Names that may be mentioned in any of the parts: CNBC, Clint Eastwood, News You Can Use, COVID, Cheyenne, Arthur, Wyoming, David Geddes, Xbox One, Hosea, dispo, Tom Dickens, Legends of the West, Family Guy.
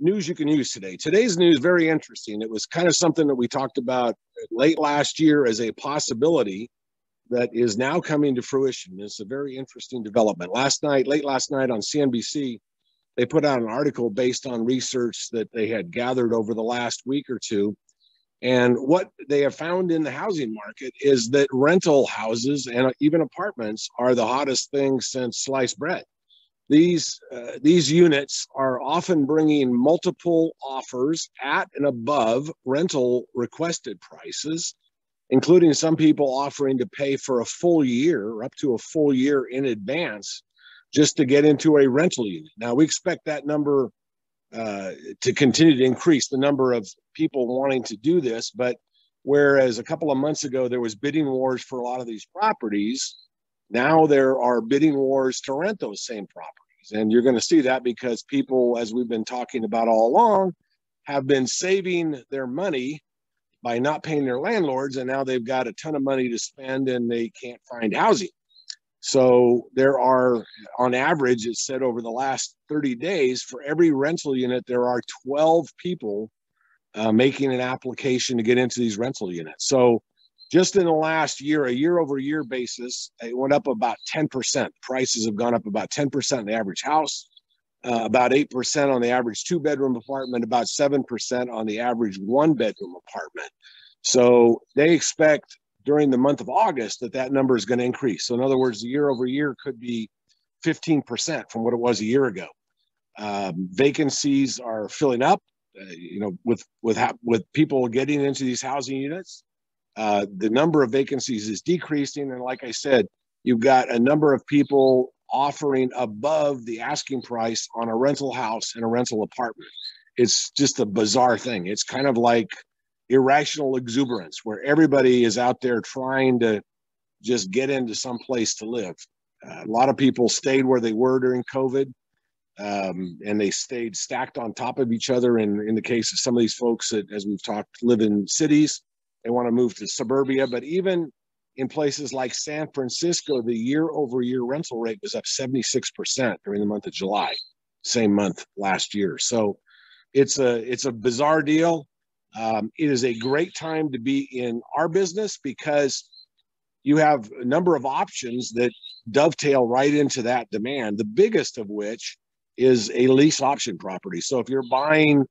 news you can use today. Today's news, very interesting. It was kind of something that we talked about late last year as a possibility that is now coming to fruition. It's a very interesting development. Last night, late last night on CNBC, they put out an article based on research that they had gathered over the last week or two. And what they have found in the housing market is that rental houses and even apartments are the hottest thing since sliced bread. These units are often bringing multiple offers at and above rental requested prices, including some people offering to pay for a full year or up to a full year in advance just to get into a rental unit. Now, we expect that number to continue to increase, the number of people wanting to do this. But whereas a couple of months ago, there was bidding wars for a lot of these properties, now there are bidding wars to rent those same properties. And you're going to see that because people, as we've been talking about all along, have been saving their money by not paying their landlords. And now they've got a ton of money to spend and they can't find housing. So there are, on average, it's said over the last 30 days, for every rental unit, there are 12 people making an application to get into these rental units. So just in the last year, a year-over-year basis, it went up about 10%. Prices have gone up about 10% on the average house, about 8% on the average two-bedroom apartment, about 7% on the average one-bedroom apartment. So they expect during the month of August that number is going to increase. So in other words, the year over year could be 15% from what it was a year ago. Vacancies are filling up, with people getting into these housing units. The number of vacancies is decreasing. And like I said, you've got a number of people offering above the asking price on a rental house and a rental apartment. It's just a bizarre thing. It's kind of like irrational exuberance, where everybody is out there trying to just get into some place to live. A lot of people stayed where they were during COVID, and they stayed stacked on top of each other. In the case of some of these folks that, as we've talked, live in cities, they want to move to suburbia. But even in places like San Francisco, the year-over-year rental rate was up 76% during the month of July, same month last year. So it's a bizarre deal. It is a great time to be in our business because you have a number of options that dovetail right into that demand, the biggest of which is a lease option property. So if you're buying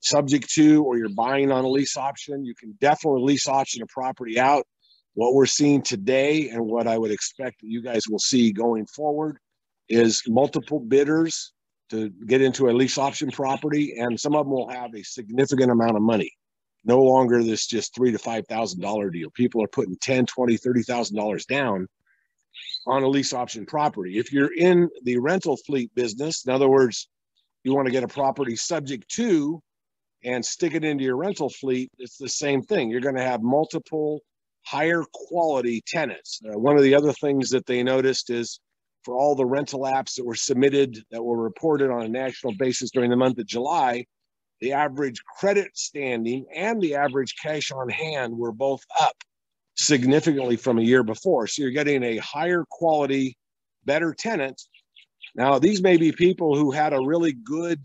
subject to or you're buying on a lease option, you can definitely lease option a property out. What we're seeing today and what I would expect that you guys will see going forward is multiple bidders to get into a lease option property, and some of them will have a significant amount of money. No longer this just $3,000 to $5,000 deal. People are putting $10,000, $20,000, $30,000 down on a lease option property. If you're in the rental fleet business, in other words, you want to get a property subject to and stick it into your rental fleet, it's the same thing. You're going to have multiple higher quality tenants. One of the other things that they noticed is for all the rental apps that were submitted, that were reported on a national basis during the month of July, the average credit standing and the average cash on hand were both up significantly from a year before. So you're getting a higher quality, better tenant. Now, these may be people who had a really good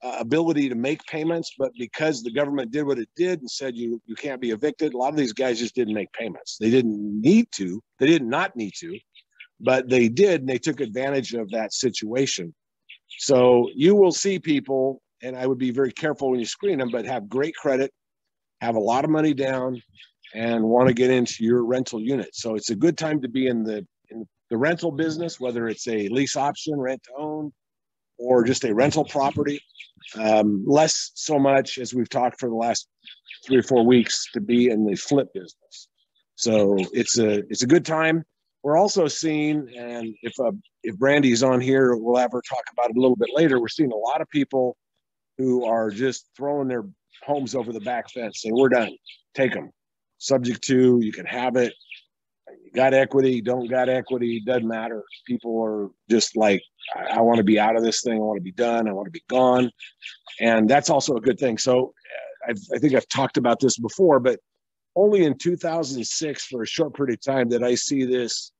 ability to make payments, but because the government did what it did and said you can't be evicted, a lot of these guys just didn't make payments. They didn't need to. They did not need to. But they did, and they took advantage of that situation. So you will see people, and I would be very careful when you screen them, but have great credit, have a lot of money down, and want to get into your rental unit. So it's a good time to be in the rental business, whether it's a lease option, rent to own, or just a rental property. Less so much, as we've talked for the last 3 or 4 weeks, to be in the flip business. So it's a good time. We're also seeing, and if Brandy's on here, we'll have her talk about it a little bit later, we're seeing a lot of people who are just throwing their homes over the back fence, saying, we're done, take them. Subject to, you can have it. You got equity, don't got equity, doesn't matter. People are just like, I want to be out of this thing, I want to be done, I want to be gone. And that's also a good thing. So I think I've talked about this before, but only in 2006, for a short period of time, did I see this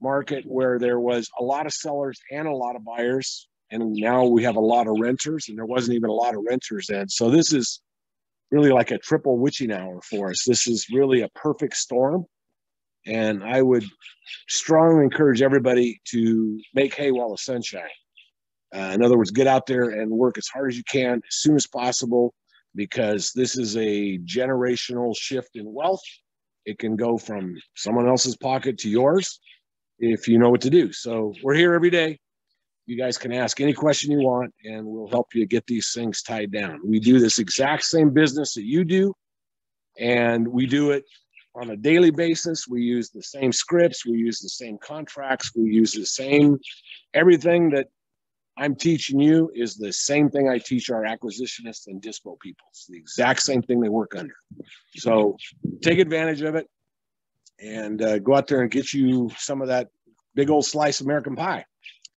market where there was a lot of sellers and a lot of buyers. and now we have a lot of renters, and there wasn't even a lot of renters then. So this is really like a triple witching hour for us. This is really a perfect storm. And I would strongly encourage everybody to make hay while the sun shines. In other words, get out there and work as hard as you can as soon as possible, because this is a generational shift in wealth. It can go from someone else's pocket to yours if you know what to do. So we're here every day. You guys can ask any question you want, and we'll help you get these things tied down. We do this exact same business that you do, and we do it on a daily basis. We use the same scripts. We use the same contracts. We use the same, everything that I'm teaching you is the same thing I teach our acquisitionists and dispo people. It's the exact same thing they work under. So take advantage of it, and go out there and get you some of that big old slice of American pie.